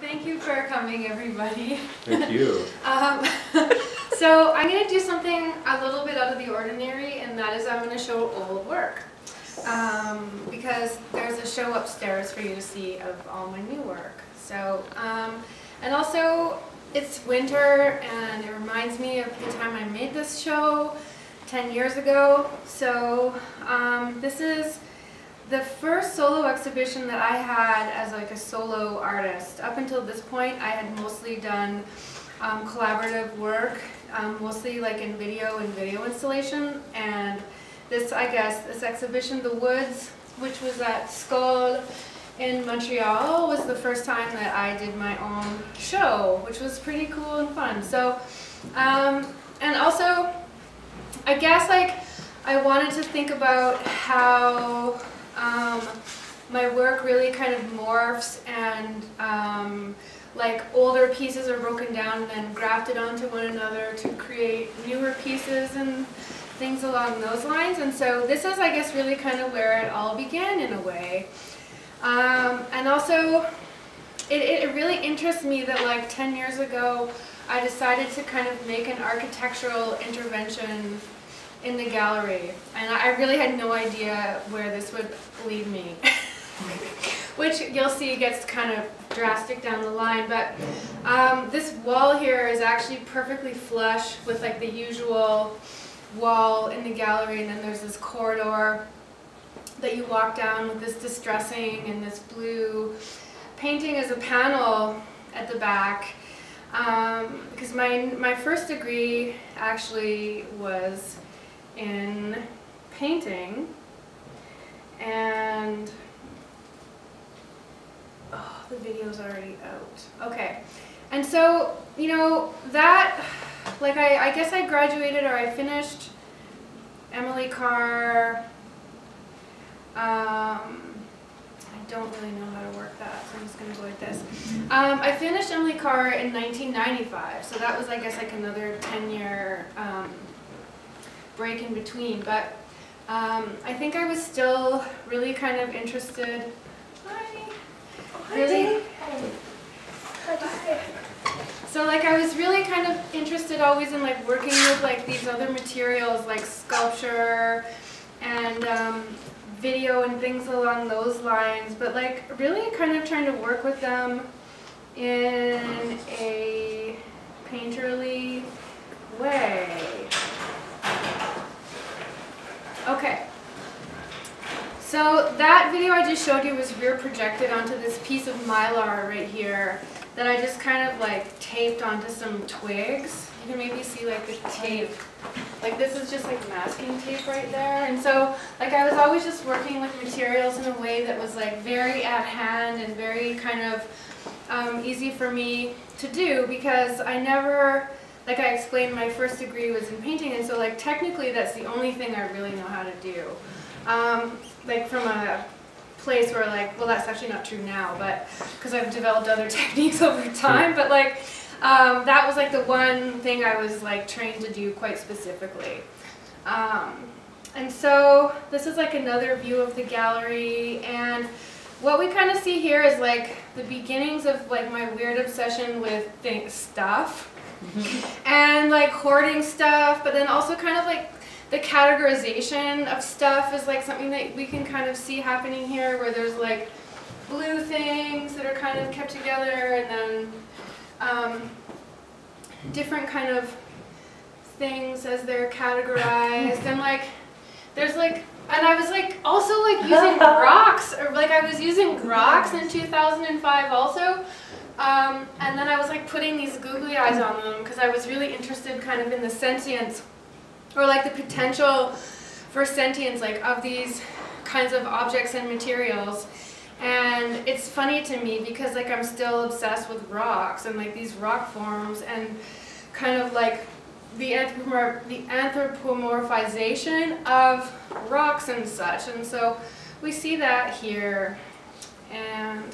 Thank you for coming, everybody. Thank you. So I'm going to do something a little bit out of the ordinary, and that is I'm going to show old work. Because there's a show upstairs for you to see of all my new work. So, and also it's winter, and it reminds me of the time I made this show 10 years ago. So this is the first solo exhibition that I had as like a solo artist. Up until this point, I had mostly done collaborative work, mostly like in video and video installation. And this, I guess, this exhibition, The Woods, which was at Skol in Montreal, was the first time that I did my own show, which was pretty cool and fun. So, and also, I guess like I wanted to think about how my work really kind of morphs, and like older pieces are broken down and then grafted onto one another to create newer pieces and things along those lines. And so this is, I guess, really kind of where it all began in a way. And also it really interests me that like 10 years ago I decided to kind of make an architectural intervention in the gallery, and I really had no idea where this would lead me, which you'll see gets kind of drastic down the line. But this wall here is actually perfectly flush with like the usual wall in the gallery, and then there's this corridor that you walk down with this distressing and this blue painting as a panel at the back. Because my first degree actually was in painting, and oh, the video's already out. Okay, and so, you know, that like I guess I graduated, or I finished Emily Carr. I don't really know how to work that, so I'm just going to go like this. I finished Emily Carr in 1995, so that was, I guess, like another 10-year break in between, but I think I was still really kind of interested. Hi. Oh, really? Hi. So like I was really kind of interested always in like working with like these other materials like sculpture and video and things along those lines, but like really kind of trying to work with them in a painterly way. Okay, so that video I just showed you was rear projected onto this piece of mylar right here that I just kind of like taped onto some twigs. You can maybe see like the tape. Like this is just like masking tape right there. And so like I was always just working with materials in a way that was like very at hand and very kind of easy for me to do, because I never, like I explained, my first degree was in painting, and so like technically that's the only thing I really know how to do. Like from a place where like, well, that's actually not true now, but because I've developed other techniques over time, but like that was like the one thing I was like trained to do quite specifically. And so this is like another view of the gallery, and what we kind of see here is like the beginnings of like my weird obsession with stuff. And like hoarding stuff, but then also kind of like the categorization of stuff is like something that we can kind of see happening here, where there's like blue things that are kind of kept together, and then different kind of things as they're categorized. And like there's like, and I was like also like using rocks, or like I was using rocks in 2005 also. And then I was like putting these googly eyes on them because I was really interested kind of in the sentience, or like the potential for sentience like of these kinds of objects and materials. And it's funny to me because like I'm still obsessed with rocks and like these rock forms and kind of like the anthropomorphization of rocks and such. And so we see that here, and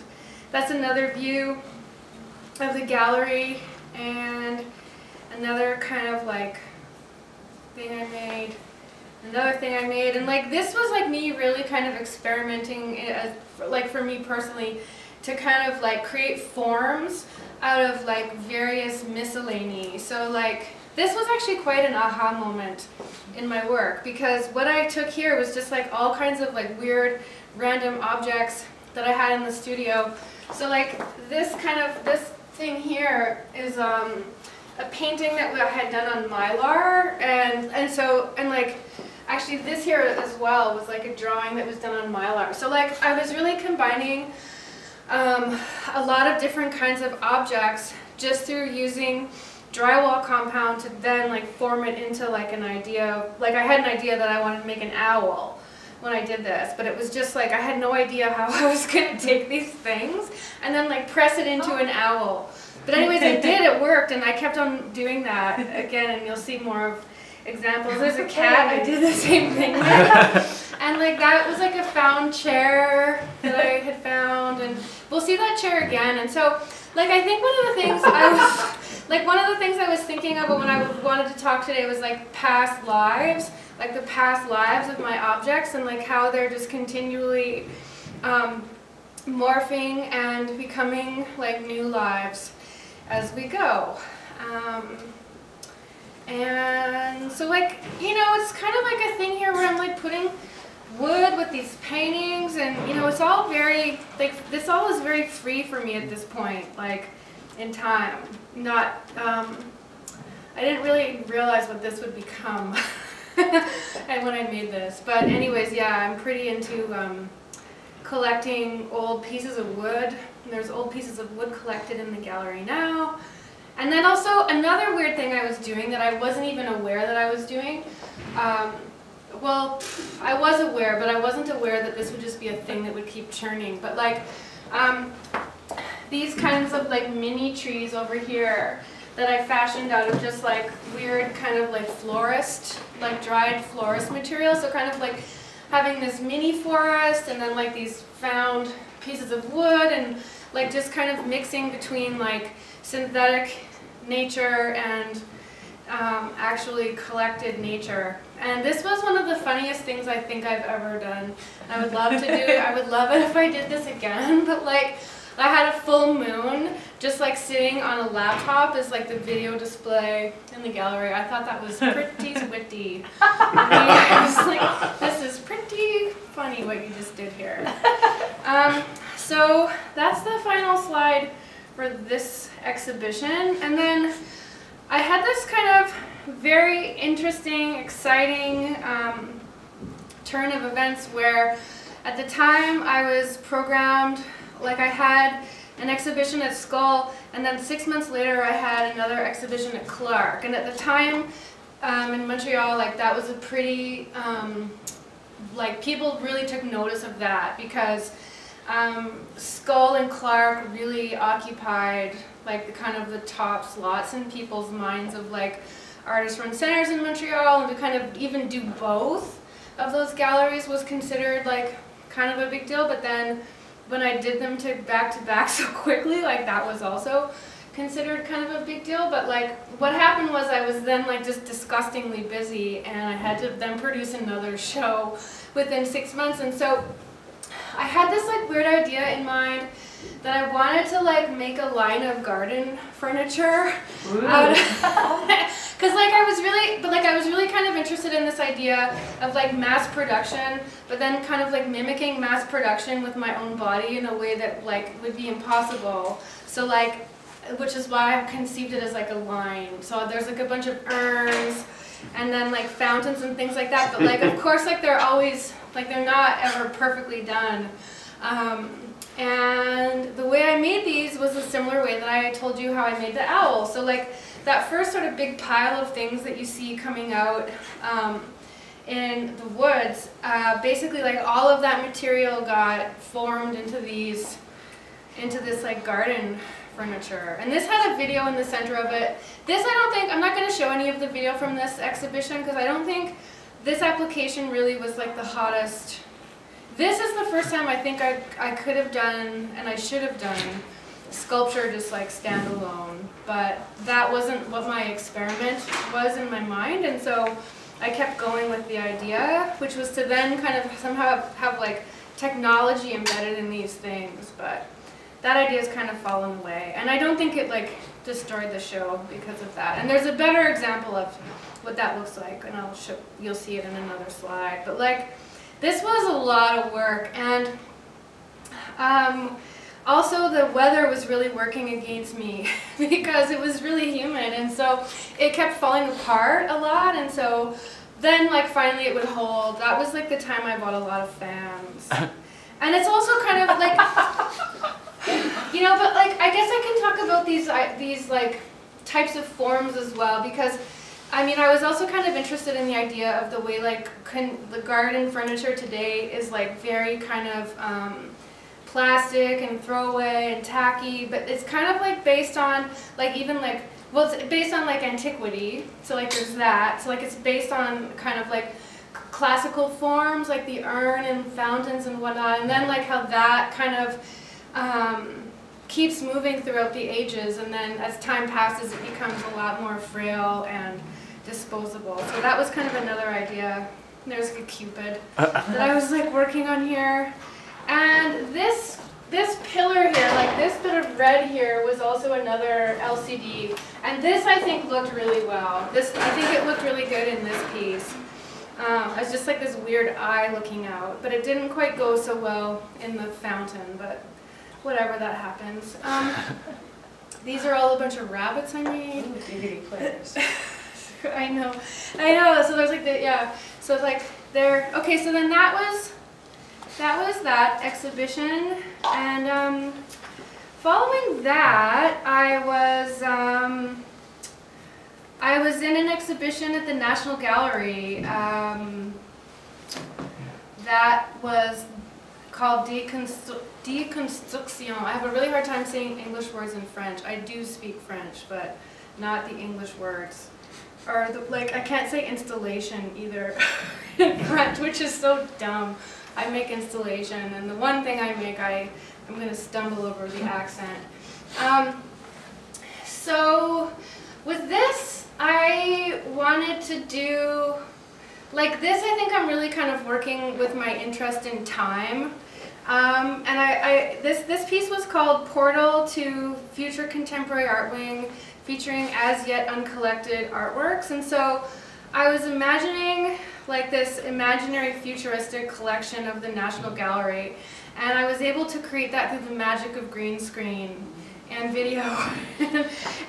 that's another view of the gallery, and another kind of like thing I made, another thing I made. And like this was like me really kind of experimenting, like for me personally, to kind of like create forms out of like various miscellany. So like this was actually quite an aha moment in my work, because what I took here was just like all kinds of like weird random objects that I had in the studio. So like this thing here is a painting that I had done on mylar, and like actually this here as well was like a drawing that was done on mylar. So like I was really combining a lot of different kinds of objects just through using drywall compound to then like form it into like an idea. Like I had an idea that I wanted to make an owl when I did this, but it was just like I had no idea how I was going to take these things and then like press it into an owl. But anyways, I did, it worked, and I kept on doing that again, and you'll see more of examples. There's a cat, I did the same thing with. And like that was like a found chair that I had found, and we'll see that chair again. And so like I think one of the things I was thinking about when I wanted to talk today was like past lives, like the past lives of my objects, and like how they're just continually morphing and becoming like new lives as we go. And so like, you know, it's kind of like a thing here where I'm like putting wood with these paintings, and you know, it's all very like, this all is very free for me at this point, like in time. Not I didn't really realize what this would become and when I made this, but anyways, yeah, I'm pretty into collecting old pieces of wood, and there's old pieces of wood collected in the gallery now. And then also another weird thing I was doing that I wasn't even aware that I was doing, well, I was aware, but I wasn't aware that this would just be a thing that would keep churning, but like these kinds of like mini trees over here that I fashioned out of just like weird kind of like florist, like dried florist material, so kind of like having this mini forest and then like these found pieces of wood, and like just kind of mixing between like synthetic nature and actually collected nature. And this was one of the funniest things I think I've ever done. I would love to do it. I would love it if I did this again, but like I had a full moon just like sitting on a laptop as like the video display in the gallery. I thought that was pretty witty. I was like, this is pretty funny what you just did here. So that's the final slide for this exhibition. And then I had this kind of very interesting, exciting turn of events where at the time I was programmed. Like I had an exhibition at Skull, and then 6 months later I had another exhibition at Clark. And at the time in Montreal, like that was a pretty, like people really took notice of that, because Skull and Clark really occupied like the kind of the top slots in people's minds of like artist-run centers in Montreal, and to kind of even do both of those galleries was considered like kind of a big deal. But then when I did them to back so quickly, like that was also considered kind of a big deal. But like what happened was I was then like just disgustingly busy, and I had to then produce another show within 6 months. And so I had this like weird idea in mind that I wanted to like make a line of garden furniture out of, because like I was really kind of interested in this idea of like mass production, but then kind of like mimicking mass production with my own body in a way that like would be impossible. So like, which is why I conceived it as like a line. So there's like a bunch of urns and then like fountains and things like that, but like of course like they're always like they're not ever perfectly done. And the way I made these was a similar way that I told you how I made the owl. So like that first sort of big pile of things that you see coming out in the woods, basically like all of that material got formed into these, into this like garden furniture. And this had a video in the center of it. This I don't think, I'm not going to show any of the video from this exhibition, because I don't think this application really was like the hottest. This is the first time I think I could have done, and I should have done, sculpture just like standalone, but that wasn't what my experiment was in my mind, and so I kept going with the idea, which was to then kind of somehow have like technology embedded in these things, but that idea's kind of fallen away. And I don't think it like destroyed the show because of that. And there's a better example of what that looks like, and I'll show, you'll see it in another slide. But like, this was a lot of work, and also the weather was really working against me because it was really humid, and so it kept falling apart a lot, and so then like finally it would hold. That was like the time I bought a lot of fans. And it's also kind of like, you know, but like I guess I can talk about these like types of forms as well, because I mean, I was also kind of interested in the idea of the way like the garden furniture today is like very kind of plastic and throwaway and tacky, but it's kind of like based on like even like, well, it's based on like antiquity, so like there's that, so like it's based on kind of like classical forms like the urn and fountains and whatnot, and then like how that kind of keeps moving throughout the ages, and then as time passes it becomes a lot more frail and disposable. So that was kind of another idea. There's a Cupid that I was like working on here, and this pillar here, like this bit of red here, was also another LCD, and this I think looked really well. This I think it looked really good in this piece. It's just like this weird eye looking out, but it didn't quite go so well in the fountain. But whatever, that happens. These are all a bunch of rabbits I made. Ooh, DVD players. I know. So there's like the, yeah. So it's like there. Okay, so then that was that exhibition, and following that, I was in an exhibition at the National Gallery that was called Deconstruction. I have a really hard time saying English words in French. I do speak French, but not the English words. Or the, like I can't say installation either in French, which is so dumb. I make installation, and the one thing I make, I'm going to stumble over the accent. So with this, I wanted to do, like this I think I'm really kind of working with my interest in time. And this piece was called Portal to Future Contemporary Art Wing, featuring as yet uncollected artworks. And so I was imagining like this imaginary futuristic collection of the National Gallery, and I was able to create that through the magic of green screen and video.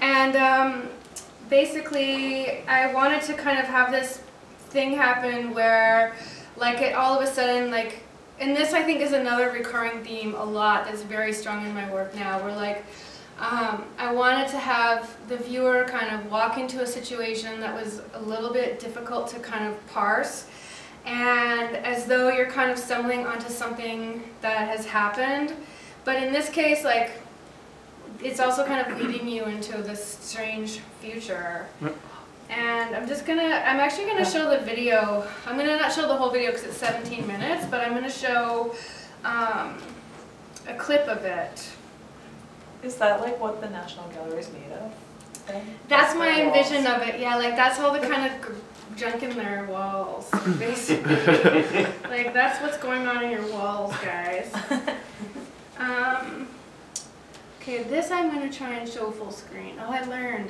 And basically I wanted to kind of have this thing happen where like it all of a sudden like, and this I think is another recurring theme a lot that's very strong in my work now, where like I wanted to have the viewer kind of walk into a situation that was a little bit difficult to kind of parse, and as though you're kind of stumbling onto something that has happened, but in this case like it's also kind of leading you into this strange future. And I'm actually gonna show the video. I'm gonna not show the whole video because it's 17 minutes, but I'm gonna show a clip of it. Is that like what the National Gallery is made of? That's my envision of it, yeah, like that's all the kind of junk in their walls, basically. Like that's what's going on in your walls, guys. Okay, this I'm going to try and show full screen. Oh, I learned.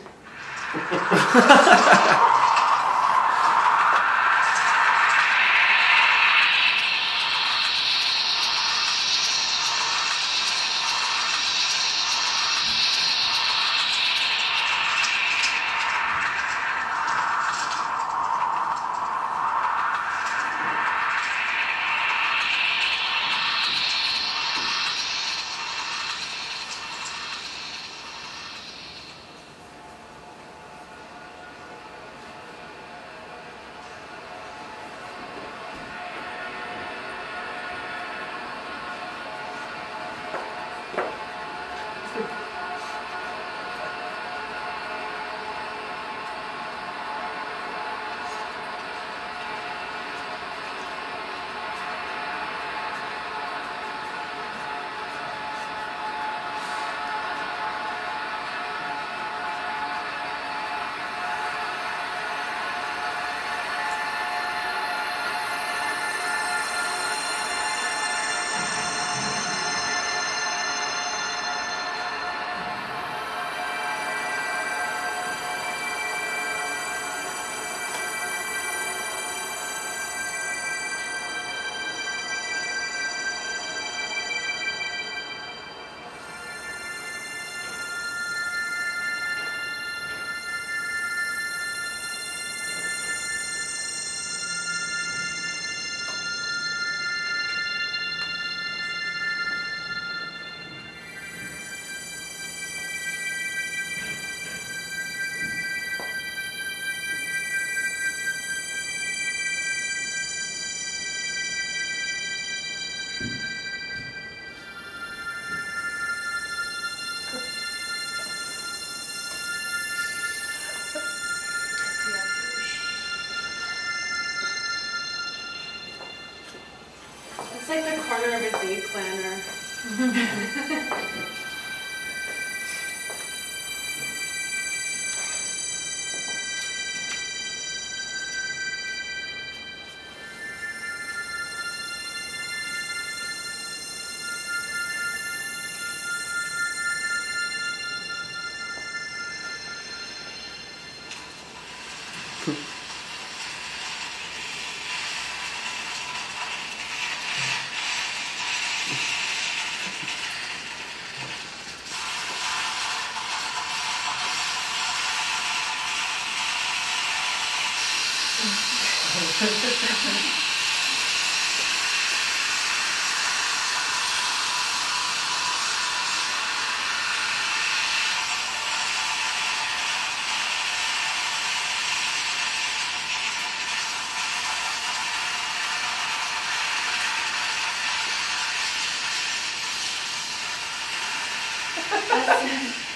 like the corner of a day planner.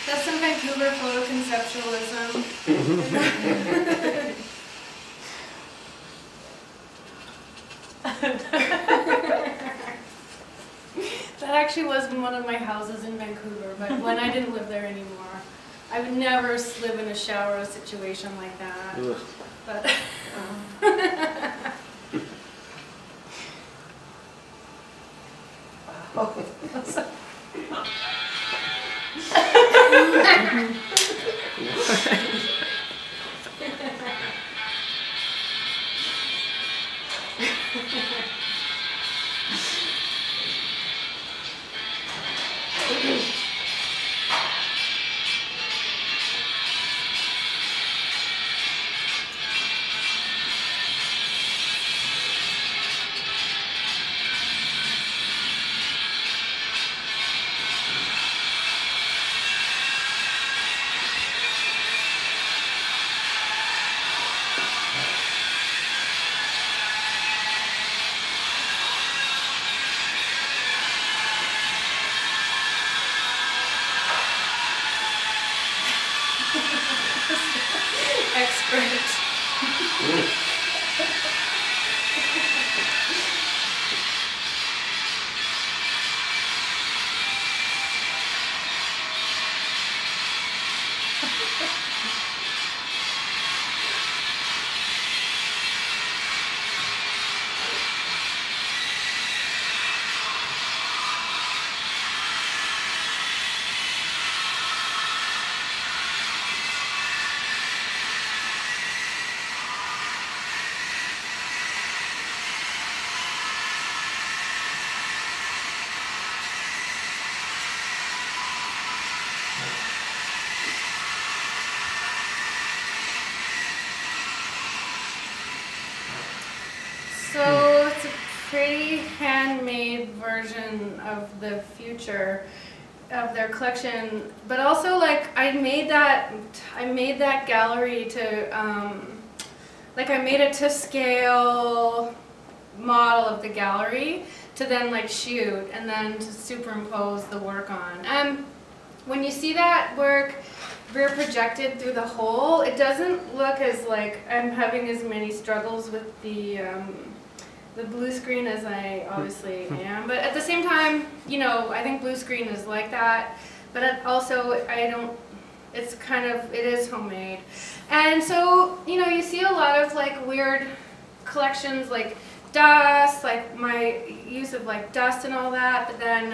That's some Vancouver photo conceptualism. That actually was in one of my houses in Vancouver, but when I didn't live there anymore. I would never live in a shower situation like that. Ugh. But of the future of their collection, but also like I made that gallery to like I made it to scale model of the gallery to then like shoot and then to superimpose the work on. When you see that work rear projected through the hole, it doesn't look as like I'm having as many struggles with the blue screen as I obviously am, but at the same time, you know, I think blue screen is like that, but it also I don't, it's kind of, it is homemade. And so, you know, you see a lot of like weird collections like dust, like my use of like dust and all that, but then,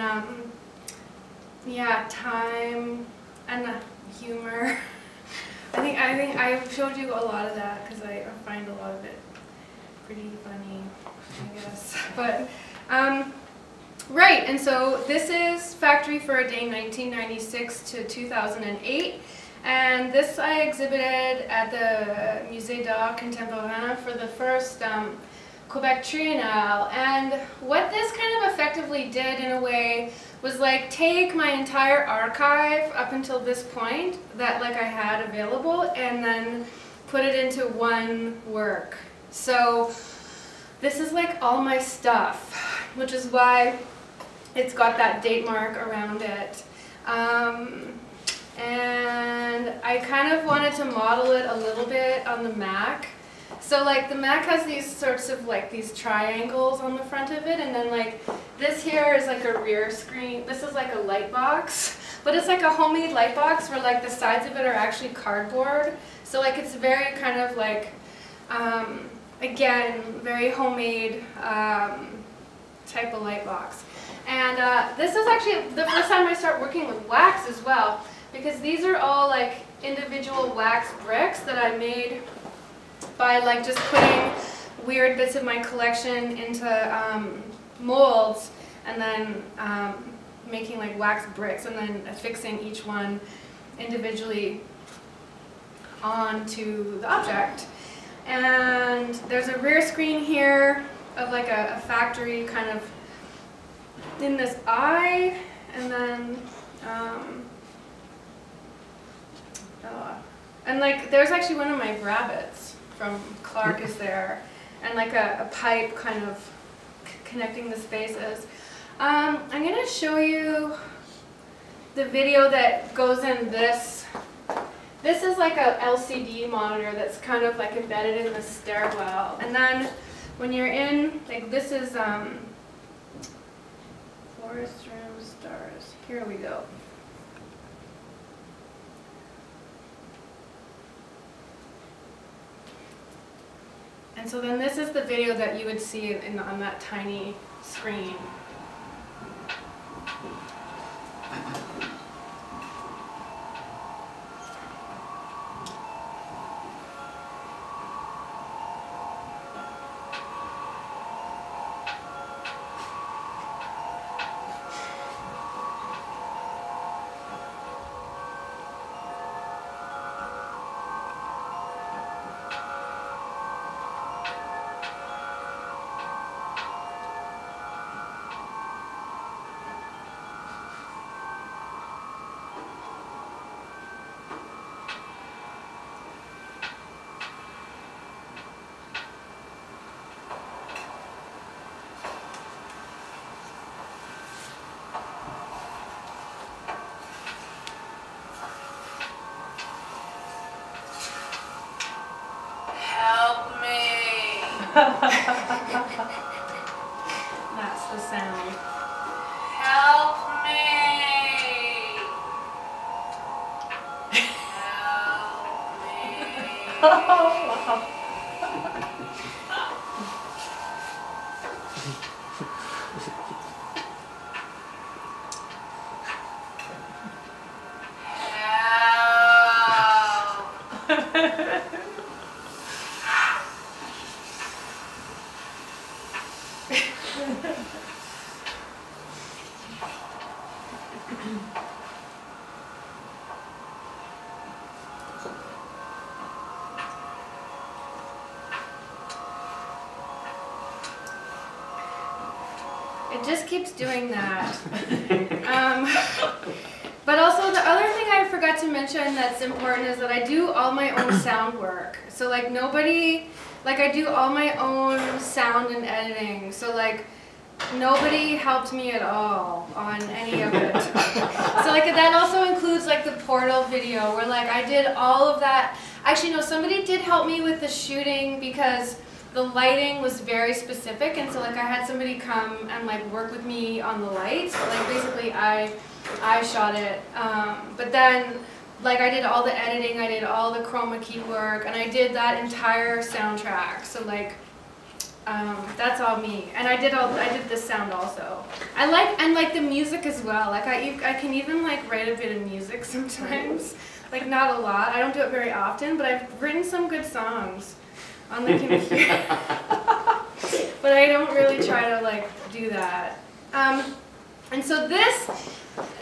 yeah, time and humor. I think I've showed you a lot of that because I find a lot of it pretty funny. I guess, but right, and so this is Factory for a Day 1996 to 2008, and this I exhibited at the Musée d'art contemporain for the first Quebec Triennale, and what this kind of effectively did in a way was like take my entire archive up until this point that like I had available and then put it into one work. So this is like all my stuff, which is why it's got that date mark around it. And I kind of wanted to model it a little bit on the Mac. So like the Mac has these sorts of like these triangles on the front of it, and then like this here is like a rear screen. This is like a light box, but it's like a homemade light box where like the sides of it are actually cardboard. So like it's very kind of like, again, very homemade type of light box. And this is actually the first time I start working with wax as well, because these are all like individual wax bricks that I made by like just putting weird bits of my collection into molds and then making like wax bricks and then affixing each one individually onto the object. And there's a rear screen here of like a factory kind of in this eye, and then and like there's actually one of my rabbits from Clark is there, and like a pipe kind of connecting the spaces. I'm going to show you the video that goes in this. This is like a LCD monitor that's kind of like embedded in the stairwell. And then when you're in, like this is Forest Room Stars. Here we go. And so then this is the video that you would see in, on that tiny screen. That's the sound. Help me! Help me! Oh, just keeps doing that. But also the other thing I forgot to mention that's important is that I do all my own sound work. So like nobody, like I do all my own sound and editing. So like nobody helped me at all on any of it. So like that also includes like the Portal video where like I did all of that. Actually no, somebody did help me with the shooting because the lighting was very specific, and so like I had somebody come and like work with me on the lights. Like basically I shot it, but then like I did all the editing, I did all the chroma key work, and I did that entire soundtrack. So like that's all me, and I did this sound also. I like the music as well. Like I can even like write a bit of music sometimes. Like not a lot. I don't do it very often, but I've written some good songs on the computer. But I don't really try to like do that. And so this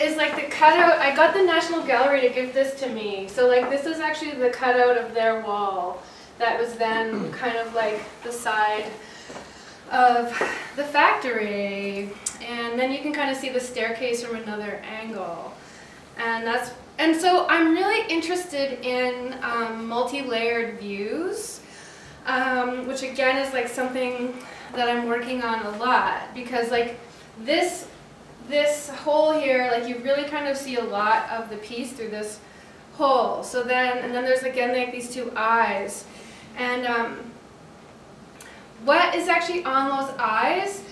is like the cutout. I got the National Gallery to give this to me. So like this is actually the cutout of their wall that was then kind of like the side of the factory. And then you can kind of see the staircase from another angle. And that's, and so I'm really interested in multi-layered views. Which again is like something that I'm working on a lot, because like this hole here, like you really kind of see a lot of the piece through this hole. So then, and then there's again like these two eyes, and what is actually on those eyes,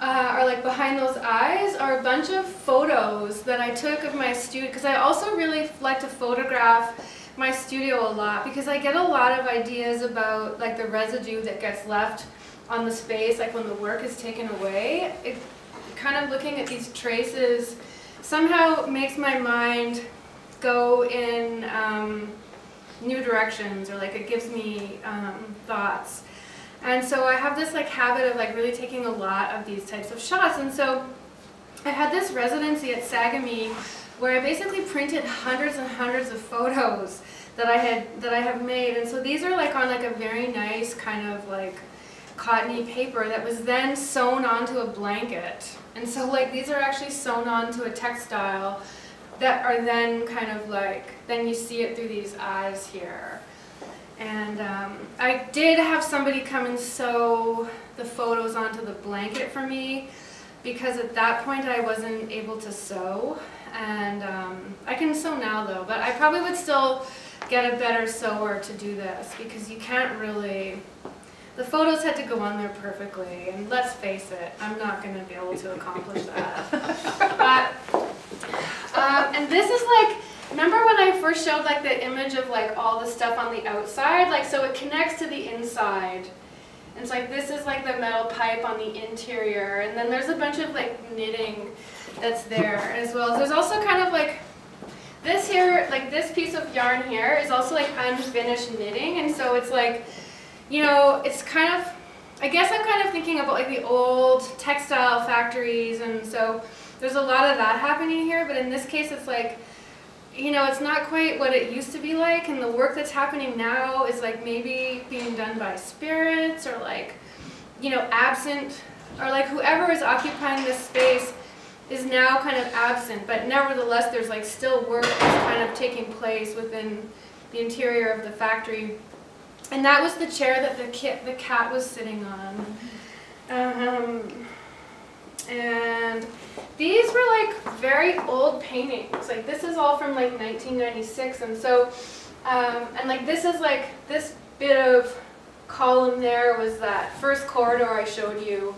or like behind those eyes, are a bunch of photos that I took of my studio, because I also really like to photograph my studio a lot, because I get a lot of ideas about like the residue that gets left on the space, like when the work is taken away. It kind of looking at these traces somehow makes my mind go in new directions, or like it gives me thoughts. And so I have this like habit of like really taking a lot of these types of shots. And so I had this residency at Sagami where I basically printed hundreds and hundreds of photos that I have made. And so these are like on like a very nice kind of like cottony paper that was then sewn onto a blanket. And so like these are actually sewn onto a textile that are then kind of like, then you see it through these eyes here. And I did have somebody come and sew the photos onto the blanket for me, because at that point I wasn't able to sew. And I can sew now though, but I probably would still get a better sewer to do this, because you can't really, the photos had to go on there perfectly, and let's face it, I'm not going to be able to accomplish that. But, and this is like, remember when I first showed like the image of like all the stuff on the outside, like so it connects to the inside. And it's like this is like the metal pipe on the interior, and then there's a bunch of like knitting that's there as well. There's also kind of like this here, like this piece of yarn here is also like unfinished knitting, and so it's like, you know, it's kind of, I guess I'm kind of thinking about like the old textile factories, and so there's a lot of that happening here, but in this case it's like, you know, it's not quite what it used to be like, and the work that's happening now is like maybe being done by spirits, or like, you know, absent, or like whoever is occupying this space is now kind of absent, but nevertheless there's like still work that's kind of taking place within the interior of the factory. And that was the chair that the cat was sitting on. And these were like very old paintings, like this is all from like 1996, and so and like this is like this bit of column there was that first corridor I showed you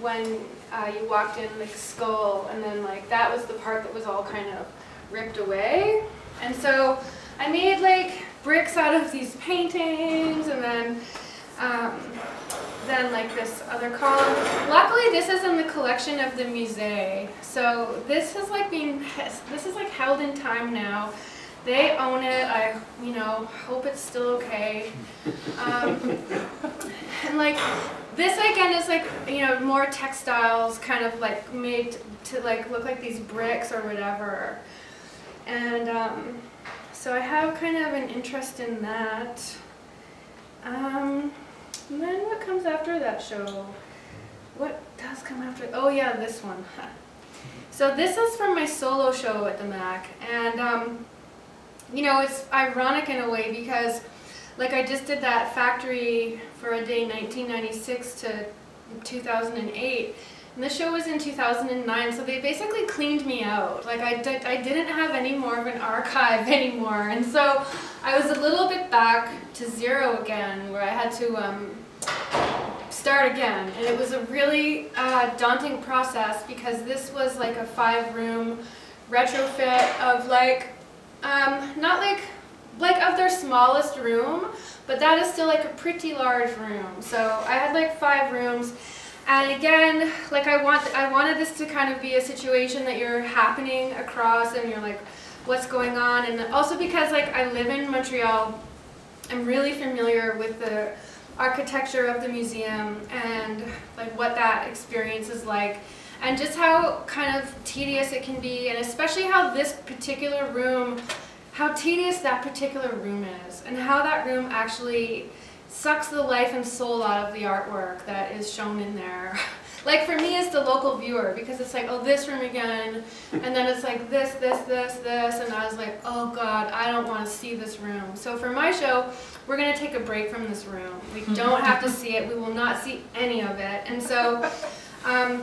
when you walked in like Skull, and then like that was the part that was all kind of ripped away. And so I made like bricks out of these paintings, and then like this other column. Luckily this is in the collection of the Musée, so this is like being, this is like held in time now. They own it. I, you know, hope it's still okay. And like this again is like, you know, more textiles kind of like made to like look like these bricks or whatever. And so I have kind of an interest in that. And then what comes after that show? What does come after? Oh yeah, this one. So this is from my solo show at the Mac, and you know, it's ironic in a way, because like I just did that Factory for a Day 1996 to 2008, and the show was in 2009, so they basically cleaned me out. Like I didn't have any more of an archive anymore, and so I was a little bit back to zero again, where I had to start again. And it was a really daunting process, because this was like a 5-room retrofit of like, not like, of their smallest room, but that is still like a pretty large room. So I had like 5 rooms, and again, like I wanted this to kind of be a situation that you're happening across, and you're like, what's going on? And also because like I live in Montreal, I'm really familiar with the architecture of the museum, and like what that experience is like, and just how kind of tedious it can be, and especially how this particular room, how tedious that particular room is, and how that room actually sucks the life and soul out of the artwork that is shown in there. Like for me as the local viewer, because it's like, oh, this room again, and then it's like this, this, this, this, and I was like, oh God, I don't want to see this room. So for my show, we're going to take a break from this room. We don't have to see it. We will not see any of it. And so I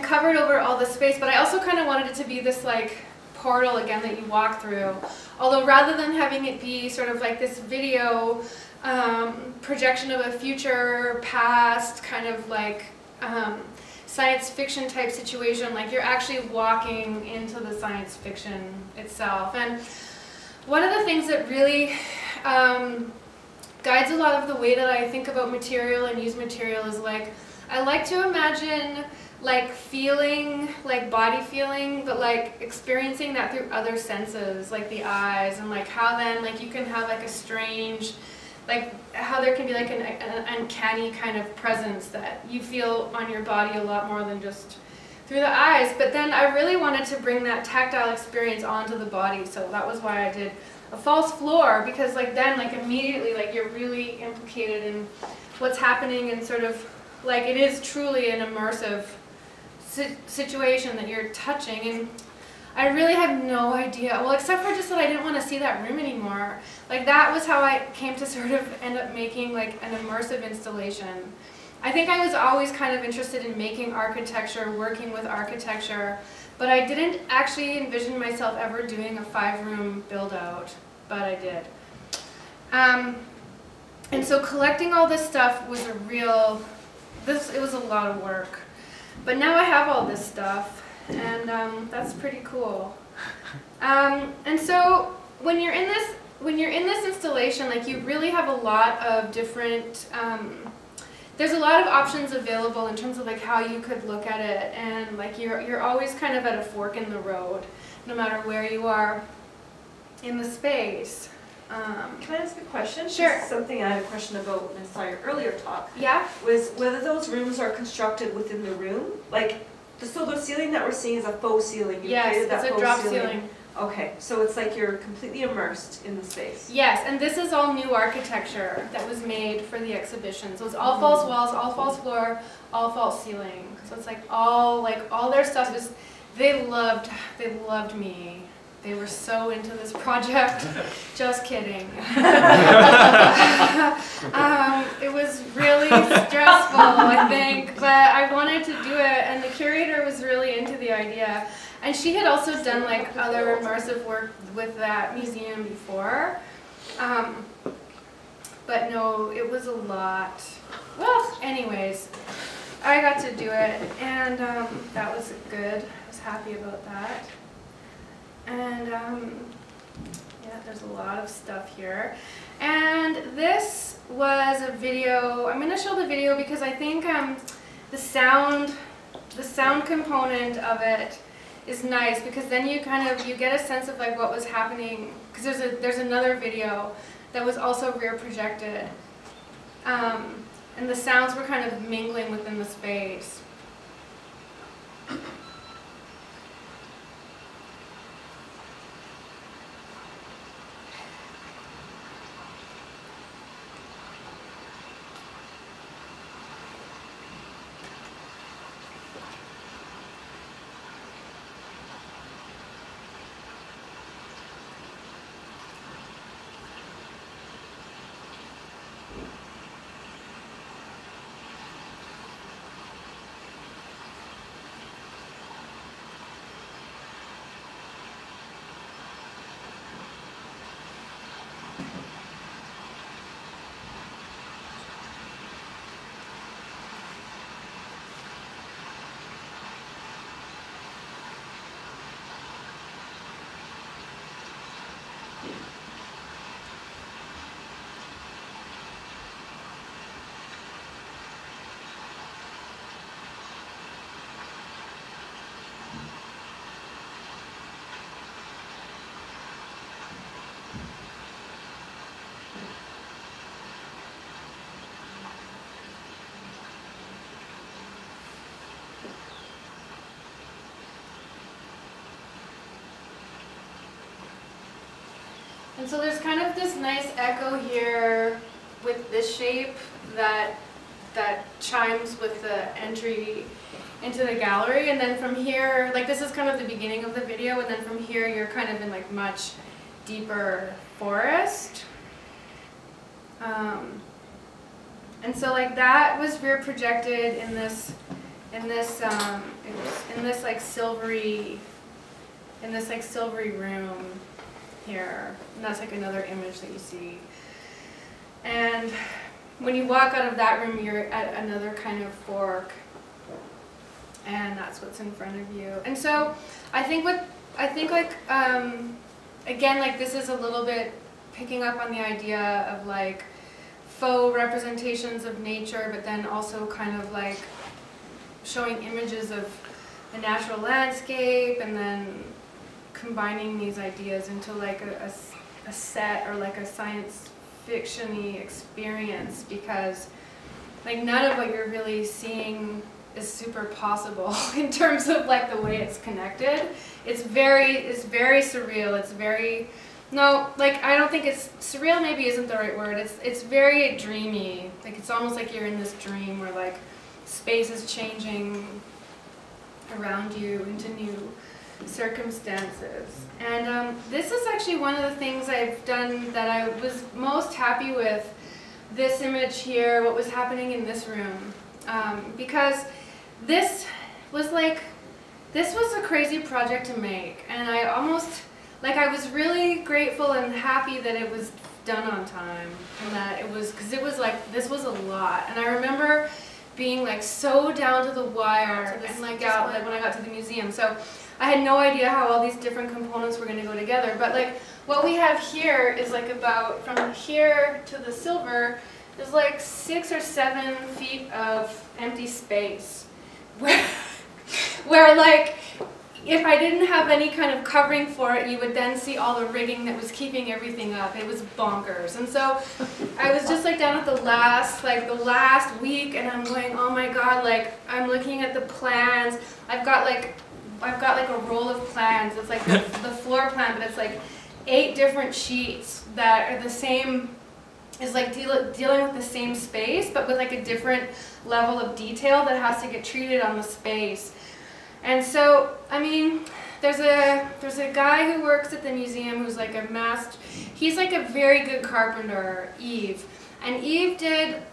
covered over all the space, but I also kind of wanted it to be this like portal again that you walk through. Although rather than having it be sort of like this video projection of a future, past, kind of like science fiction type situation, like you're actually walking into the science fiction itself. And one of the things that really guides a lot of the way that I think about material and use material is like, I like to imagine like feeling, like body feeling, but like experiencing that through other senses, like the eyes, and like how then like you can have like a strange, like how there can be like an uncanny kind of presence that you feel on your body a lot more than just through the eyes. But then I really wanted to bring that tactile experience onto the body, so that was why I did a false floor, because like then like immediately like you're really implicated in what's happening, and sort of like it is truly an immersive situation that you're touching. And I really have no idea, well, except for just that I didn't want to see that room anymore. Like that was how I came to sort of end up making like an immersive installation. I think I was always kind of interested in making architecture, working with architecture, but I didn't actually envision myself ever doing a 5-room build-out, but I did. And so collecting all this stuff was a real, it was a lot of work. But now I have all this stuff, and that's pretty cool. And so when you're in this installation, like you really have a lot of different, there's a lot of options available in terms of like how you could look at it, and like you're always kind of at a fork in the road, no matter where you are in the space. Can I ask a question? Sure. This is something I had a question about in your earlier talk. Yeah. Was whether those rooms are constructed within the room, like so the ceiling that we're seeing is a faux ceiling. You created that faux ceiling. Yes, it's a drop ceiling. Okay, so it's like you're completely immersed in the space. Yes, and this is all new architecture that was made for the exhibition. So it's all false walls, all false floor, all false ceiling. So it's like all their stuff is. They loved me. They were so into this project. Just kidding. It was really stressful, I think, but I wanted to do it, and the curator was really into the idea. And she had also done like other immersive work with that museum before, but no, it was a lot. Well, anyways, I got to do it, and that was good. I was happy about that. And yeah, there's a lot of stuff here. And this was a video. I'm going to show the video because I think the sound component of it is nice, because then you kind of, you get a sense of like what was happening, because there's another video that was also rear projected, and the sounds were kind of mingling within the space. And so there's kind of this nice echo here with this shape that chimes with the entry into the gallery. And then from here, like this is kind of the beginning of the video, and then from here you're kind of in like much deeper forest. And so like that was rear projected in this like silvery, in this like silvery room here, and that's like another image that you see. And when you walk out of that room, you're at another kind of fork, and that's what's in front of you. And so I think again, like this is a little bit picking up on the idea of like faux representations of nature, but then also kind of like showing images of the natural landscape, and then combining these ideas into like a set or like a science fiction-y experience, because like none of what you're really seeing is super possible in terms of like the way it's connected. It's very surreal. It's very, no, like I don't think it's, surreal maybe isn't the right word. It's very dreamy. Like it's almost like you're in this dream where like space is changing around you into new circumstances. And this is actually one of the things I've done that I was most happy with, this image here, what was happening in this room. Because this was a crazy project to make, and I almost, like I was really grateful and happy that it was done on time, and that it was, because it was like, this was a lot. And I remember being like so down to the wire and like out when I got to the museum. So I had no idea how all these different components were going to go together. But like what we have here is like about, from here to the silver, there's like 6 or 7 feet of empty space where like if I didn't have any kind of covering for it, you would then see all the rigging that was keeping everything up. It was bonkers. And so I was just like down at the last week, and I'm going, oh my God, like I'm looking at the plans. I've got like a roll of plans. It's like the floor plan, but it's like 8 different sheets that are the same, is like dealing with the same space, but with like a different level of detail that has to get treated on the space. And so, I mean, there's a guy who works at the museum who's like a master, he's like a very good carpenter, Yves. And Yves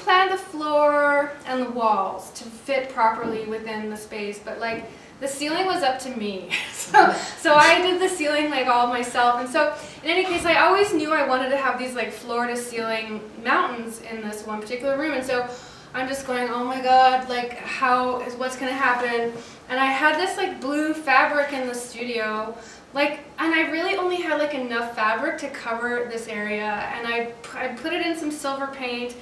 planned the floor and the walls to fit properly within the space, but like the ceiling was up to me. So I did the ceiling like all myself. And so in any case, I always knew I wanted to have these like floor to ceiling mountains in this one particular room. And so I'm just going, oh my God, like what's gonna happen? And I had this like blue fabric in the studio, like, and I really only had like enough fabric to cover this area. And I put it in some silver paint,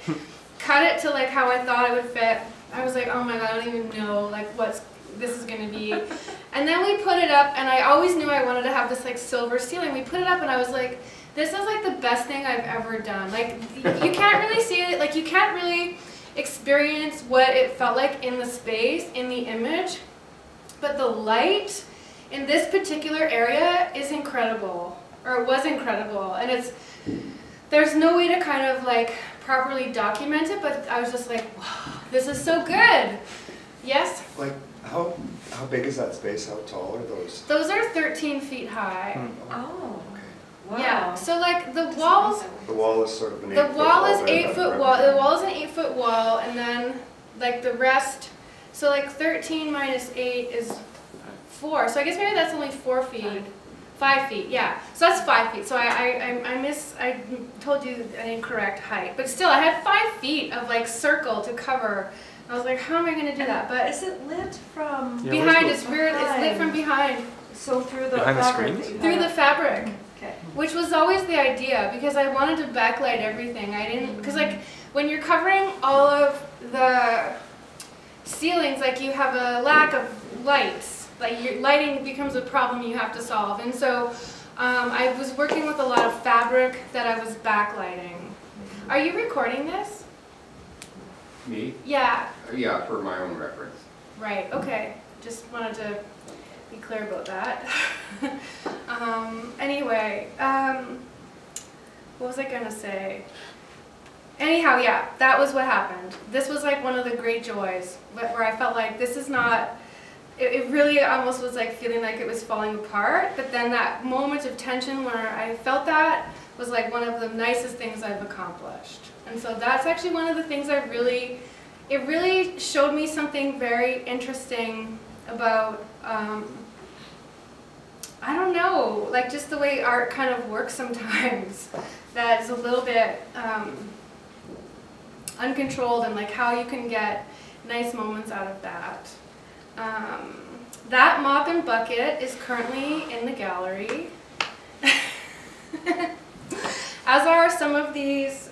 cut it to like how I thought it would fit. I was like, oh my God, I don't even know like what's this is gonna be. And then we put it up, and I always knew I wanted to have this like silver ceiling. We put it up, and I was like, this is like the best thing I've ever done. Like you can't really see it, like you can't really experience what it felt like in the space, in the image, but the light in this particular area is incredible, or it was incredible, and it's, there's no way to kind of like properly document it, but I was just like, wow, this is so good. Yes? Like, how big is that space? How tall are those? Those are 13 feet high. Hmm. Oh. Wow. Yeah, so like the walls. The wall is sort of an 8-foot wall. The wall is an 8-foot wall, and then like the rest. So like 13 minus 8 is 4. So I guess maybe that's only 4 feet. 5 feet, yeah. So that's 5 feet. So I told you an incorrect height, but still I had 5 feet of like circle to cover. I was like, how am I going to do that? But is it lit from behind? It's weird. It's lit from behind. So through the fabric. Through the fabric. Which was always the idea, because I wanted to backlight everything. I didn't, because like when you're covering all of the ceilings, like you have a lack of lights. Like your lighting becomes a problem you have to solve. And so I was working with a lot of fabric that I was backlighting. Are you recording this? Me? Yeah. Yeah, for my own reference. Right. Okay. Just wanted to be clear about that. What was I gonna say? Anyhow, yeah, that was what happened. This was like one of the great joys, where I felt like this is not, it really almost was like feeling like it was falling apart, but then that moment of tension where I felt that was like one of the nicest things I've accomplished. And so that's actually one of the things I really, it really showed me something very interesting about I don't know, like just the way art kind of works sometimes, that is a little bit uncontrolled, and like how you can get nice moments out of that. That mop and bucket is currently in the gallery, as are some of these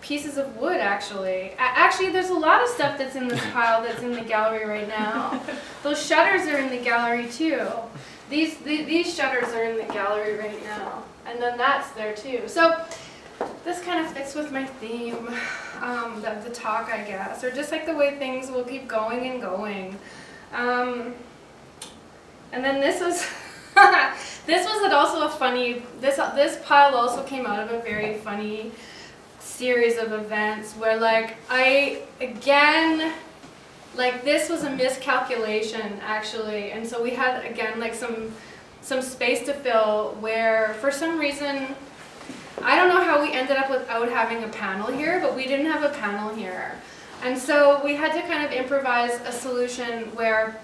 pieces of wood, actually. Actually, there's a lot of stuff that's in this pile that's in the gallery right now. Those shutters are in the gallery too. These shutters are in the gallery right now. And then that's there too. So this kind of fits with my theme of the talk, I guess, or just like the way things will keep going and going. And then this was, this was also a funny, this pile also came out of a very funny series of events where, like, this was a miscalculation, actually, and so we had again like some space to fill where for some reason I don't know how we ended up without having a panel here, but we didn't have a panel here, and so we had to kind of improvise a solution where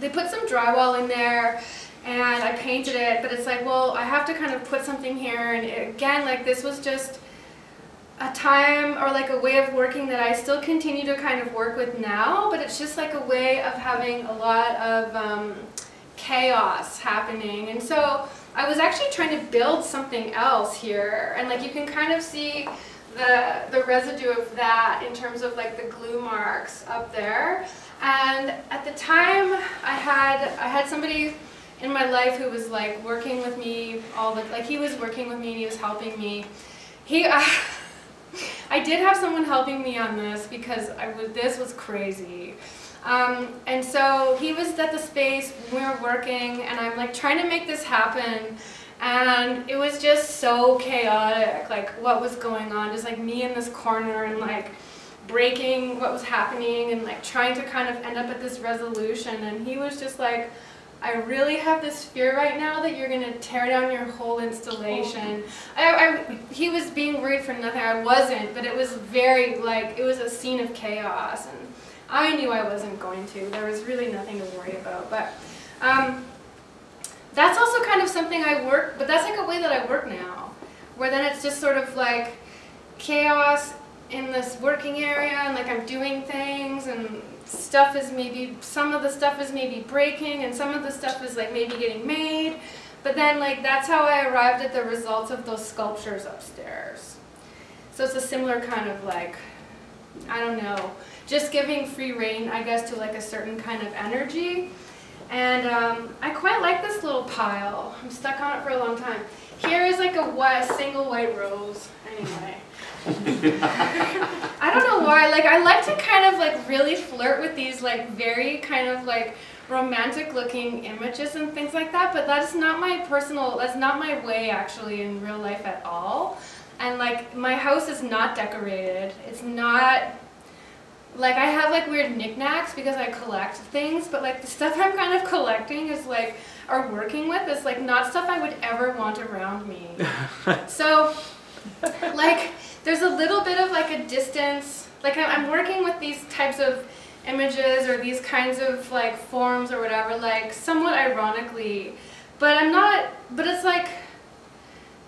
they put some drywall in there and I painted it, but it's like, well, I have to kind of put something here, and again, like, this was just a time or like a way of working that I still continue to kind of work with now, but it's just like a way of having a lot of chaos happening. And so I was actually trying to build something else here, and like you can kind of see the residue of that in terms of like the glue marks up there. And at the time I had somebody in my life who was like working with me all the, like he was working with me and he was helping me. I did have someone helping me on this because this was crazy. And so he was at the space, we were working, and I'm like trying to make this happen, and it was just so chaotic, like what was going on, just like me in this corner and like breaking what was happening and like trying to kind of end up at this resolution. And he was just like, I really have this fear right now that you're going to tear down your whole installation. He was being worried for nothing. I wasn't, but it was very, like, it was a scene of chaos, and I knew I wasn't going to. There was really nothing to worry about, but that's also kind of something but that's like a way that I work now, where then it's just sort of like chaos in this working area, and like I'm doing things, and stuff is maybe, some of the stuff is maybe breaking, and some of the stuff is like maybe getting made, but then like that's how I arrived at the results of those sculptures upstairs. So it's a similar kind of like, I don't know, just giving free rein, I guess, to like a certain kind of energy. And I quite like this little pile. I'm stuck on it for a long time. Here is like a single white rose, anyway. I don't know why, like I like to kind of like really flirt with these like very kind of like romantic looking images and things like that, but that's not my personal, that's not my way actually in real life at all. And like my house is not decorated, it's not, like I have like weird knickknacks because I collect things, but like the stuff I'm kind of collecting is like, or working with, is like not stuff I would ever want around me. So like there's a little bit of like a distance, like I'm working with these types of images or these kinds of like forms or whatever, like somewhat ironically, but I'm not, but it's like,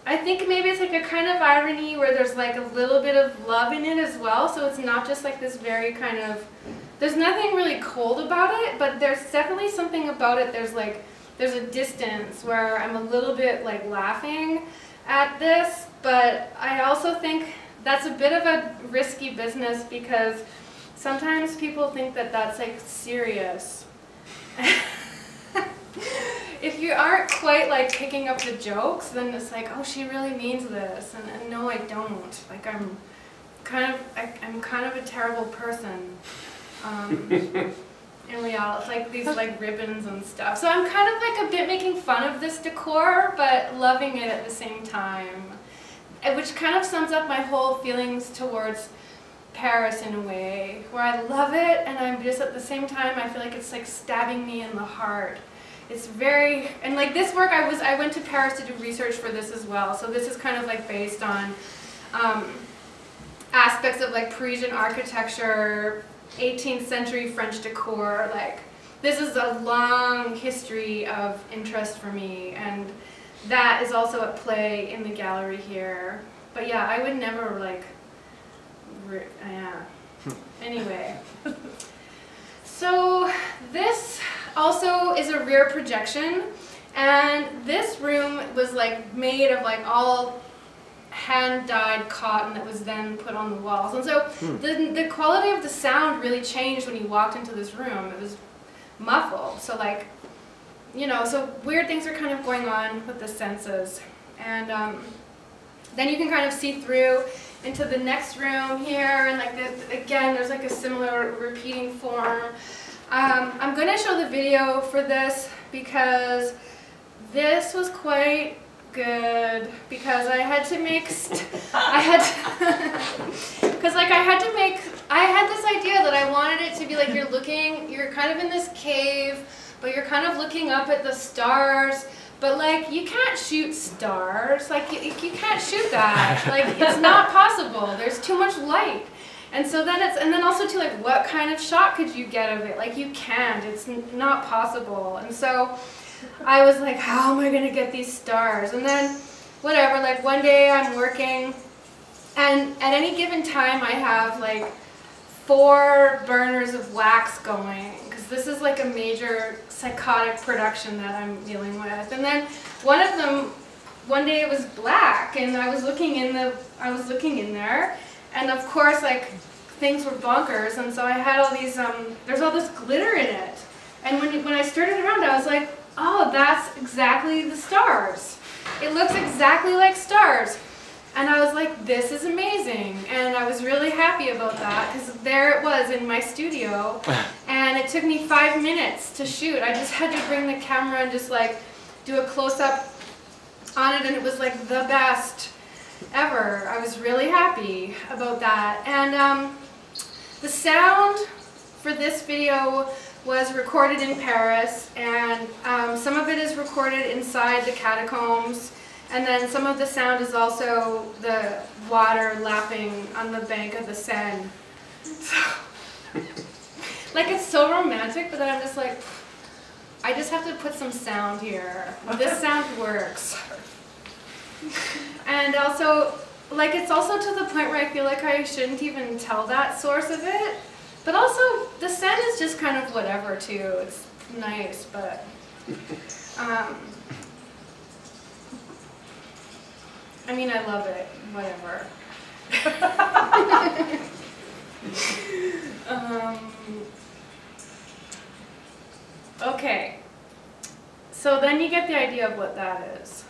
I think maybe it's like a kind of irony where there's like a little bit of love in it as well, so it's not just like this very kind of, there's nothing really cold about it, but there's definitely something about it, there's like, there's a distance where I'm a little bit like laughing at this, but I also think that's a bit of a risky business because sometimes people think that that's like serious. If you aren't quite like picking up the jokes, then it's like, oh, she really means this, and no, I don't. Like I'm kind of a terrible person. In reality, it's like these like ribbons and stuff. So I'm kind of like a bit making fun of this decor, but loving it at the same time. Which kind of sums up my whole feelings towards Paris in a way, where I love it and I'm just at the same time I feel like it's like stabbing me in the heart. It's very, and like this work I went to Paris to do research for this as well, so this is kind of like based on aspects of like Parisian architecture, 18th century French decor, like this is a long history of interest for me, and that is also at play in the gallery here. But yeah, I would never like, yeah. Anyway. So this also is a rear projection, and this room was like made of like all hand-dyed cotton that was then put on the walls. And so the quality of the sound really changed when you walked into this room. It was muffled. So like, you know, so weird things are kind of going on with the senses. And then you can kind of see through into the next room here, and like the, again, there's like a similar repeating form. I'm going to show the video for this because this was quite good, because I had to make I had this idea that I wanted it to be like you're kind of in this cave, but you're kind of looking up at the stars, but like you can't shoot stars, like you can't shoot that, like it's not possible, there's too much light. And so then it's, and then also too, like what kind of shot could you get of it? Like you can't, it's not possible. And so I was like, how am I going to get these stars? And then, whatever, like one day I'm working, and at any given time I have like 4 burners of wax going, because this is like a major psychotic production that I'm dealing with. And then one of them, one day it was black, and I was looking in there, and of course like things were bonkers, and so I had all these, there's all this glitter in it. And when I stirred it around, I was like, oh, that's exactly the stars. It looks exactly like stars. And I was like, this is amazing. And I was really happy about that, because there it was in my studio. And it took me 5 minutes to shoot. I just had to bring the camera and just like do a close-up on it, and it was like the best ever. I was really happy about that. And the sound for this video was recorded in Paris, and some of it is recorded inside the catacombs, and then some of the sound is also the water lapping on the bank of the Seine. So, like it's so romantic, but then I'm just like, I just have to put some sound here. This sound works. And also, like it's also to the point where I feel like I shouldn't even tell that source of it. But also, the scent is just kind of whatever, too. It's nice, but... I mean, I love it. Whatever. Okay. So then you get the idea of what that is.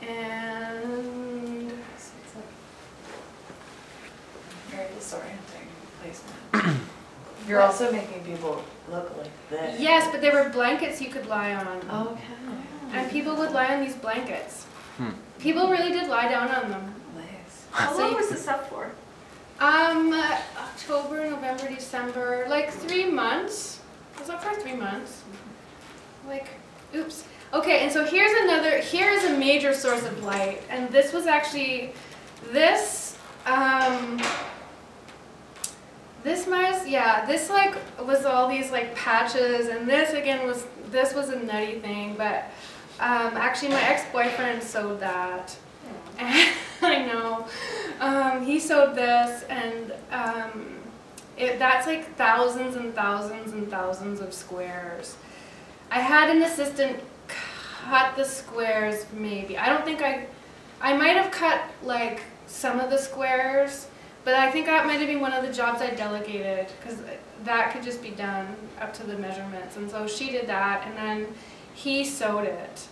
And... very disorienting. You're also making people look like this. Yes, but there were blankets you could lie on. Oh, okay. And people would lie on these blankets. People really did lie down on them. Nice. How long was this up for? October, November, December, like 3 months. It was up for 3 months. Like, oops. Okay, and so here's another, here is a major source of light. And this was actually, this, this like was all these like patches, and this again was, this was a nutty thing, but actually my ex-boyfriend sewed that. Yeah. And I know. He sewed this, and that's like thousands and thousands and thousands of squares. I had an assistant cut the squares, maybe. I don't think I might have cut like some of the squares, but I think that might have been one of the jobs I delegated, because that could just be done up to the measurements. And so she did that, and then he sewed it.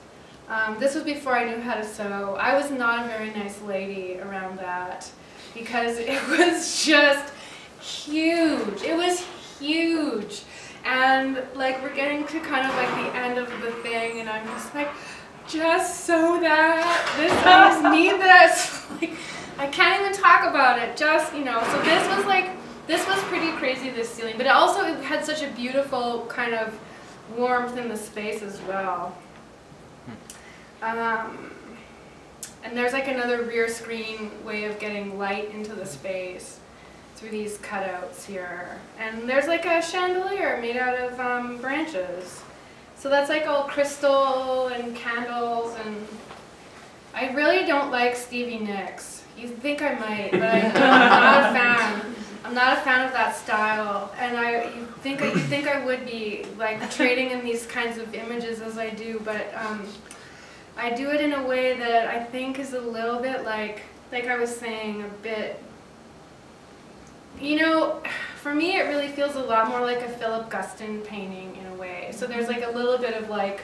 This was before I knew how to sew. I was not a very nice lady around that, because it was just huge. It was huge. And like we're getting to kind of like the end of the thing, and I'm just like, just sew that. This, I just need this. Like, I can't even talk about it, just, you know, so this was like, this was pretty crazy, this ceiling, but it also had such a beautiful kind of warmth in the space as well. And there's like another rear screen way of getting light into the space. It's through these cutouts here. And there's like a chandelier made out of branches. So that's like all crystal and candles, and I really don't like Stevie Nicks. You think I might, but I'm not a fan. I'm not a fan of that style, and you think I would be like trading in these kinds of images as I do, but I do it in a way that I think is a little bit like I was saying, a bit. You know, for me it really feels a lot more like a Philip Guston painting in a way. So there's like a little bit of like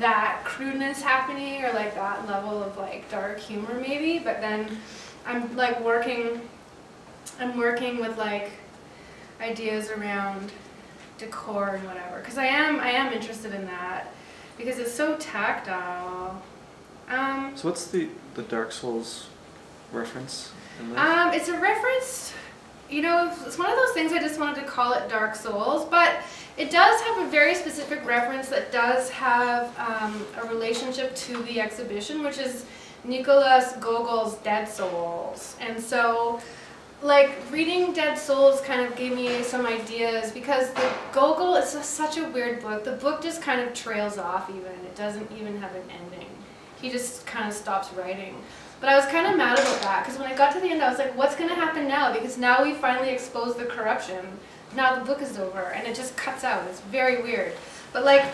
that crudeness happening, or like that level of like dark humor maybe, but then I'm like working with like ideas around decor and whatever, because I am interested in that because it's so tactile. So what's the Dark Souls reference in this? It's a reference. You know, it's one of those things I just wanted to call it Dark Souls, but it does have a very specific reference that does have a relationship to the exhibition, which is Nicholas Gogol's Dead Souls. And so, like, reading Dead Souls kind of gave me some ideas, because the Gogol is such a weird book. The book just kind of trails off even. It doesn't even have an ending. He just kind of stops writing. But I was kind of mad about that, because when I got to the end I was like, what's going to happen now? Because now we finally exposed the corruption. Now the book is over, and it just cuts out. It's very weird. But like,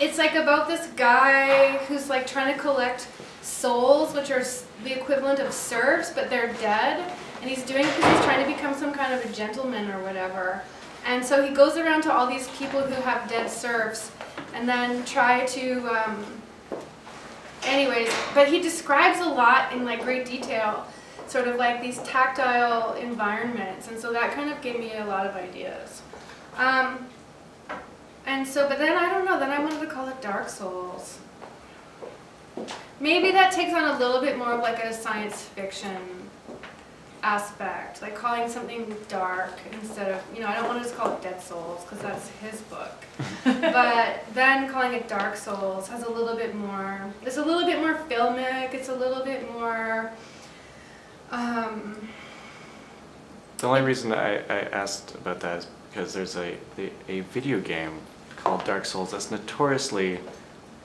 it's like about this guy who's like trying to collect souls, which are the equivalent of serfs, but they're dead. And he's doing it because he's trying to become some kind of a gentleman or whatever. And so he goes around to all these people who have dead serfs, and then try to... anyways, but he describes a lot in like great detail, sort of like these tactile environments, and so that kind of gave me a lot of ideas. And so, but then I don't know, then I wanted to call it Dark Souls. Maybe that takes on a little bit more of like a science fiction aspect, like calling something dark instead of, you know, I don't want to just call it Dead Souls because that's his book, but then calling it Dark Souls has a little bit more, it's a little bit more filmic, it's a little bit more, The only reason I asked about that is because there's a video game called Dark Souls that's notoriously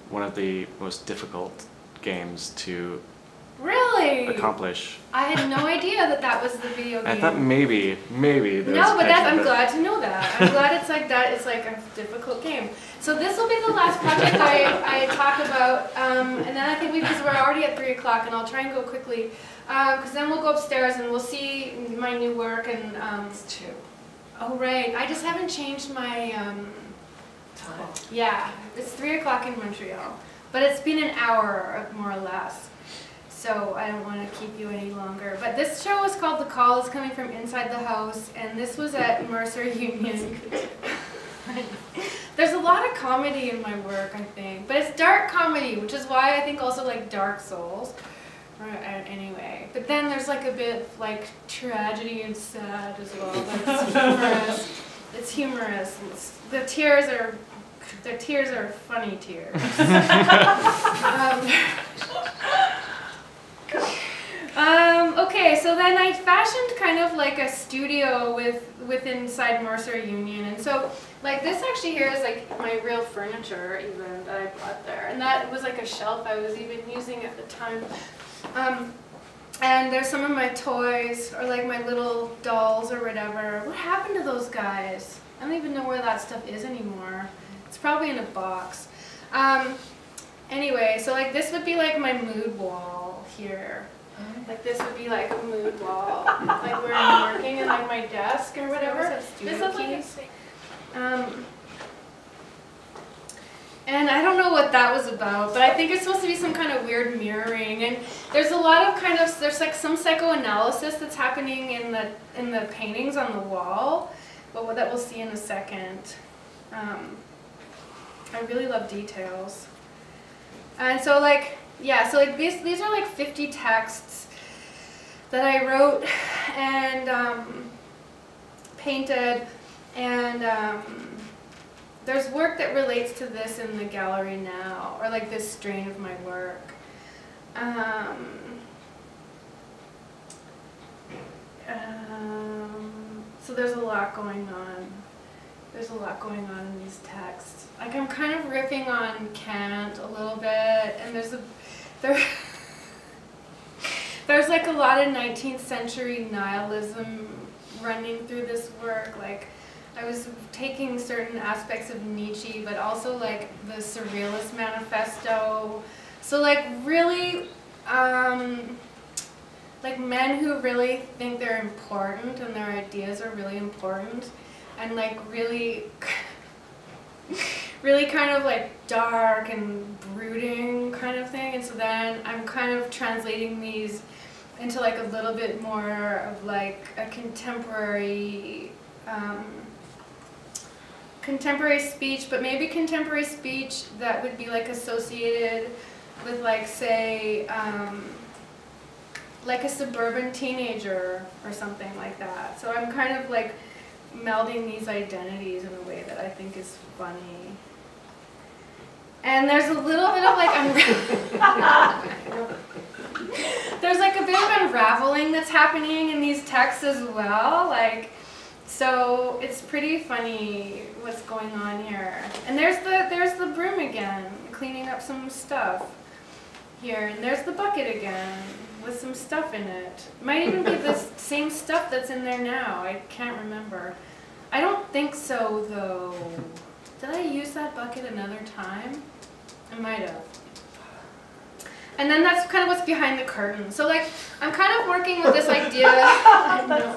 one of the most difficult games to really accomplish. I had no idea that that was the video game. I thought maybe. No, but I'm glad to know that. I'm glad it's like that. It's like a difficult game. So this will be the last project I talk about, and then I think because we're already at 3 o'clock, and I'll try and go quickly, because then we'll go upstairs and we'll see my new work and. It's two. Oh right, I just haven't changed my time. Yeah, it's 3 o'clock in Montreal, but it's been an hour more or less. So I don't want to keep you any longer. But this show is called The Call is Coming From Inside the House, and this was at Mercer Union. There's a lot of comedy in my work, I think. But it's dark comedy, which is why I think also like Dark Souls. Anyway, but then there's like a bit like tragedy and sad as well. Like it's humorous. It's humorous. The tears are, their tears are funny tears. Okay, so then I fashioned kind of like a studio with inside Mercer Union, and so like this actually here is like my real furniture even that I bought there, and that was like a shelf I was even using at the time. And there's some of my toys or like my little dolls or whatever. What happened to those guys? I don't even know where that stuff is anymore. It's probably in a box. Anyway, so like this would be like my mood wall here. Like this would be like a mood wall, like where I'm working, and like my desk or whatever. This looks like a thing. And I don't know what that was about, but I think it's supposed to be some kind of weird mirroring. And there's a lot of kind of, there's like some psychoanalysis that's happening in the paintings on the wall, but that we'll see in a second. I really love details, and so like. Yeah, so like these are like 50 texts that I wrote and painted, and there's work that relates to this in the gallery now, or like this strain of my work. So there's a lot going on. There's a lot going on in these texts. Like, I'm kind of riffing on Kant a little bit, and there's like a lot of 19th century nihilism running through this work. Like, I was taking certain aspects of Nietzsche, but also like the Surrealist Manifesto. So like really, like men who really think they're important and their ideas are really important. And like really, really kind of like dark and brooding kind of thing. And so then I'm kind of translating these into like a little bit more of like a contemporary, contemporary speech, but maybe contemporary speech that would be like associated with like, say, like a suburban teenager or something like that. So I'm kind of like melding these identities in a way that I think is funny. And there's a little bit of like there's like a bit of unraveling that's happening in these texts as well. Like, so it's pretty funny what's going on here. And there's the broom again, cleaning up some stuff here. And there's the bucket again, with some stuff in it. Might even be the same stuff that's in there now. I can't remember. I don't think so, though. Did I use that bucket another time? I might have. And then that's kind of what's behind the curtain. So like, I'm kind of working with this idea. I know.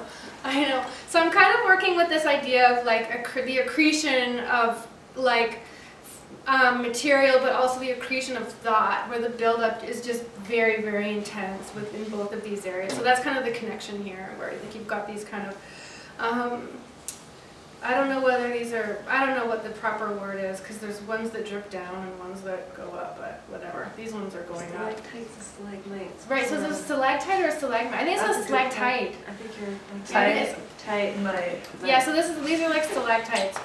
So I'm kind of working with this idea of like the accretion of like material, but also the accretion of thought, where the buildup is just very, very intense within both of these areas. So that's kind of the connection here, where like you've got these kind of, I don't know whether these are, I don't know what the proper word is, because there's ones that drip down and ones that go up, but whatever. These ones are going up. Stalactites and stalagmites. Right, so is it a stalactite or a stalagmite? I think it's a stalactite. I think yeah, so this is, these are like stalactites.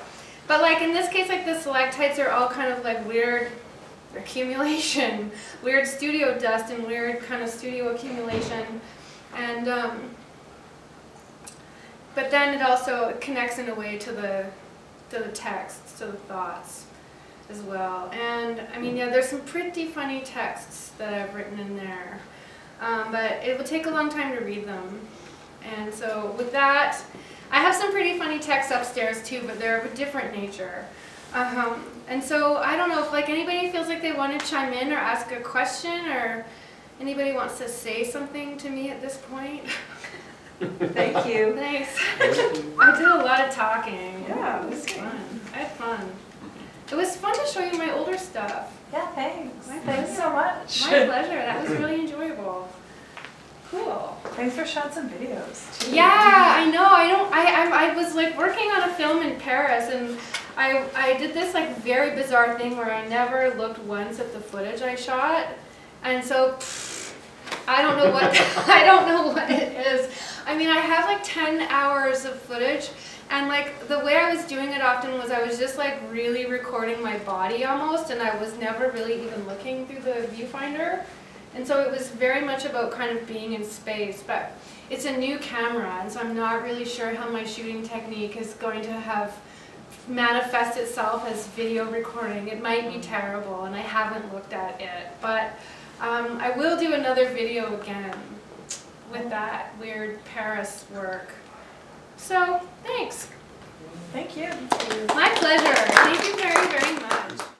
But like in this case, like the stalactites are all kind of like weird accumulation, weird studio dust and weird kind of studio accumulation. And but then it also connects in a way to the texts, to the thoughts as well. And I mean, yeah, there's some pretty funny texts that I've written in there. But it will take a long time to read them. And so with that, I have some pretty funny texts upstairs too, but they're of a different nature. And so I don't know if like anybody feels like they want to chime in or ask a question, or anybody wants to say something to me at this point. Thank you. Thanks. I did a lot of talking. Yeah, it was fun. I had fun. It was fun to show you my older stuff. Yeah, thanks. Thanks so much. My pleasure. That was really enjoyable. Cool. Thanks for shot some videos too. Yeah, I know. I was like working on a film in Paris, and I did this like very bizarre thing where I never looked once at the footage I shot, and so I don't know what I don't know what it is. I mean, I have like 10 hours of footage, and like the way I was doing it often was I was just like really recording my body almost, and I was never really even looking through the viewfinder. And so it was very much about kind of being in space, but it's a new camera, and so I'm not really sure how my shooting technique is going to have manifest itself as video recording. It might be terrible, and I haven't looked at it, but I will do another video again with that weird Paris work. So, thanks. Thank you. My pleasure. Thank you very, very much.